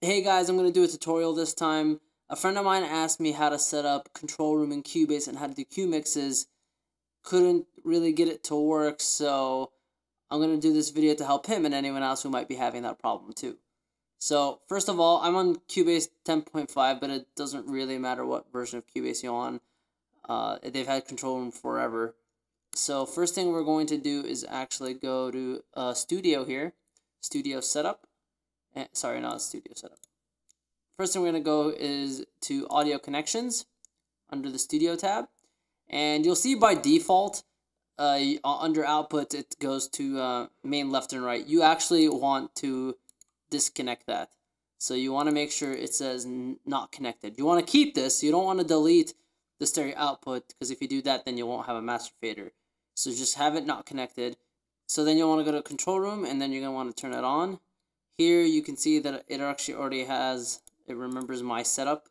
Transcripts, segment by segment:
Hey guys, I'm going to do a tutorial this time. A friend of mine asked me how to set up Control Room in Cubase and how to do Q-mixes. Couldn't really get it to work, so I'm going to do this video to help him and anyone else who might be having that problem too. So first of all, I'm on Cubase 10.5, but it doesn't really matter what version of Cubase you're on. They've had Control Room forever. So first thing we're going to do is actually go to Studio here, Studio Setup. Sorry, not Studio Setup. First thing we're going to go is to Audio Connections under the Studio tab. And you'll see by default, under Output, it goes to main left and right. You actually want to disconnect that. So you want to make sure it says not connected. You want to keep this. You don't want to delete the stereo output, because if you do that, then you won't have a master fader. So just have it not connected. So then you'll want to go to Control Room, and then you're going to want to turn it on. Here you can see that it actually already has, it remembers my setup.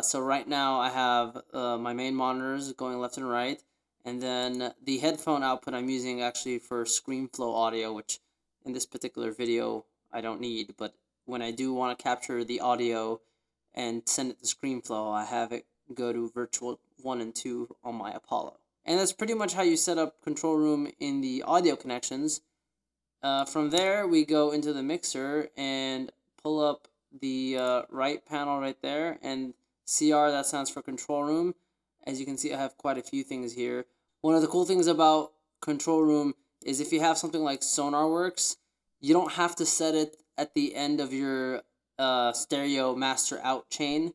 So right now I have my main monitors going left and right, and then the headphone output I'm using actually for ScreenFlow audio, which in this particular video I don't need, but when I do want to capture the audio and send it to ScreenFlow, I have it go to virtual 1 and 2 on my Apollo. And that's pretty much how you set up Control Room in the audio connections. From there, we go into the mixer and pull up the right panel right there, and CR, that stands for Control Room. As you can see, I have quite a few things here. One of the cool things about Control Room is if you have something like SonarWorks, you don't have to set it at the end of your stereo master out chain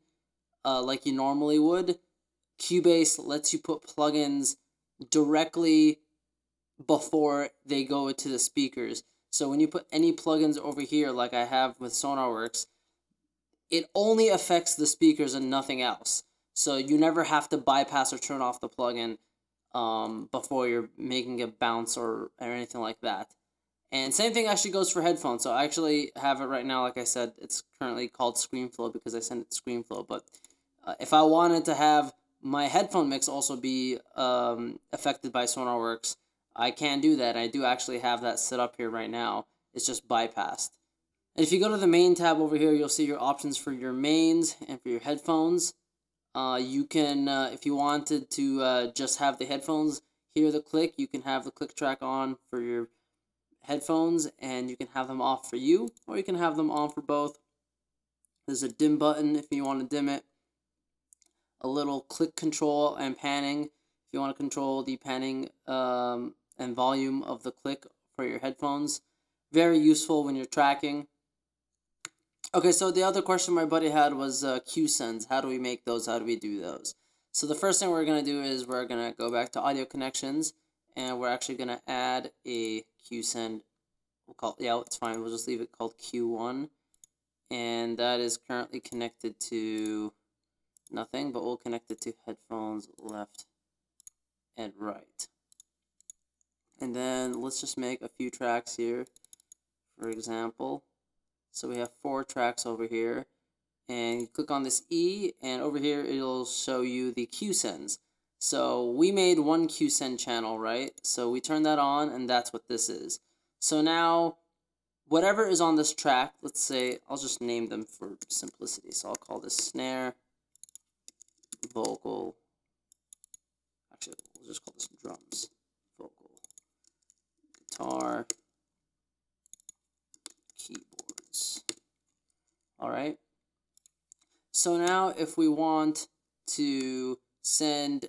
like you normally would. Cubase lets you put plugins directly before they go to the speakers. So when you put any plugins over here, like I have with SonarWorks, it only affects the speakers and nothing else. So you never have to bypass or turn off the plugin before you're making a bounce or anything like that. And same thing actually goes for headphones. So I actually have it right now, like I said, it's currently called ScreenFlow because I sent it to ScreenFlow. But if I wanted to have my headphone mix also be affected by SonarWorks, I can do that. I do actually have that set up here right now. It's just bypassed. And if you go to the main tab over here, you'll see your options for your mains and for your headphones. You can, if you wanted to just have the headphones hear the click, you can have the click track on for your headphones, and you can have them off for you, or you can have them on for both. There's a dim button if you want to dim it. A little click control and panning if you want to control the panning and volume of the click for your headphones. Very useful when you're tracking. Okay, so the other question my buddy had was Q-sends. How do we make those? How do we do those? So the first thing we're going to do is we're going to go back to audio connections, and we're actually going to add a Q-send. We'll call it, yeah, it's fine. We'll just leave it called Q1, and that is currently connected to nothing, but we'll connect it to headphones left and right. And then let's just make a few tracks here, for example. So we have 4 tracks over here, and you click on this E, and over here it'll show you the Q-sends. So we made one Q-send channel, right? So we turn that on, and that's what this is. So now whatever is on this track, let's say, I'll just name them for simplicity. So I'll call this snare, vocal, actually we'll just call this drums, vocal, guitar, keyboards. Alright, so now if we want to send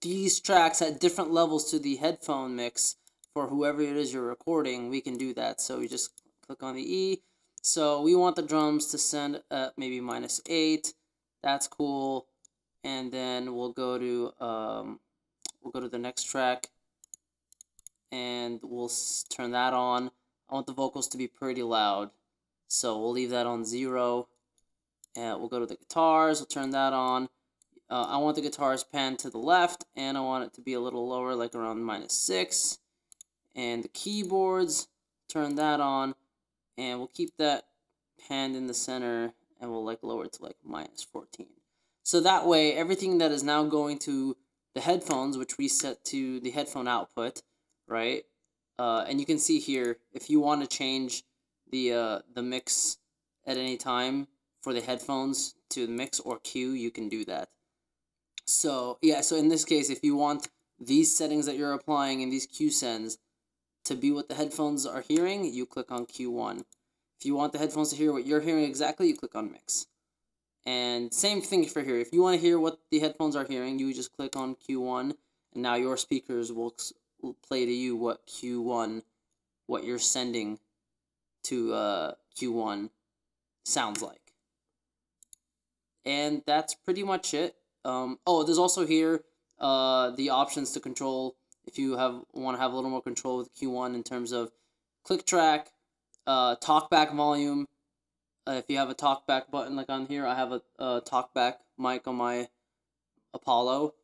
these tracks at different levels to the headphone mix for whoever it is you're recording, we can do that. So we just click on the E. So we want the drums to send maybe -8. That's cool. And then we'll go to the next track, and we'll turn that on. I want the vocals to be pretty loud, so we'll leave that on 0. And we'll go to the guitars. We'll turn that on. I want the guitars panned to the left, and I want it to be a little lower, like around -6. And the keyboards, turn that on, and we'll keep that panned in the center, and we'll like lower it to like -14. So that way, everything that is now going to the headphones, which we set to the headphone output, right? And you can see here, if you want to change the mix at any time for the headphones to mix or cue, you can do that. So yeah, so in this case, if you want these settings that you're applying and these cue sends to be what the headphones are hearing, you click on Q1. If you want the headphones to hear what you're hearing exactly, you click on mix. And same thing for here. If you want to hear what the headphones are hearing, you just click on Q1, and now your speakers will play to you what Q1, what you're sending to Q1 sounds like. And that's pretty much it. Oh, there's also here the options to control if you want to have a little more control with Q1 in terms of click track, talkback volume. If you have a talkback button like on here, I have a talkback mic on my Apollo.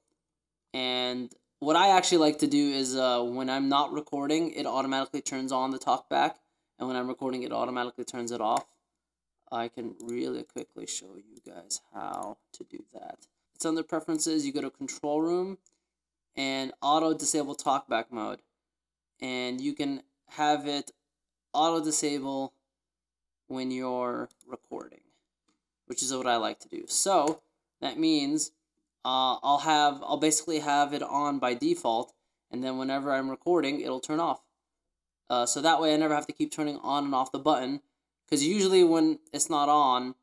And what I actually like to do is when I'm not recording, it automatically turns on the talkback. And when I'm recording, it automatically turns it off. I can really quickly show you guys how to do that. It's under preferences, you go to control room and auto disable talkback mode. And you can have it auto disable when you're recording, which is what I like to do. So that means I'll basically have it on by default, and then whenever I'm recording, it'll turn off. So that way I never have to keep turning on and off the button, because usually when it's not on,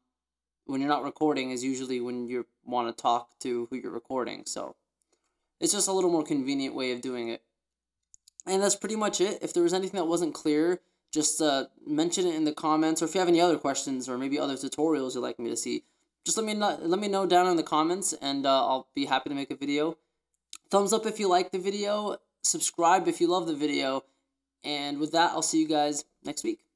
when you're not recording, is usually when you want to talk to who you're recording. So it's just a little more convenient way of doing it. And that's pretty much it. If there was anything that wasn't clear, just mention it in the comments, or if you have any other questions or maybe other tutorials you'd like me to see, just let me know down in the comments, and I'll be happy to make a video. Thumbs up if you like the video, subscribe if you love the video, and with that, I'll see you guys next week.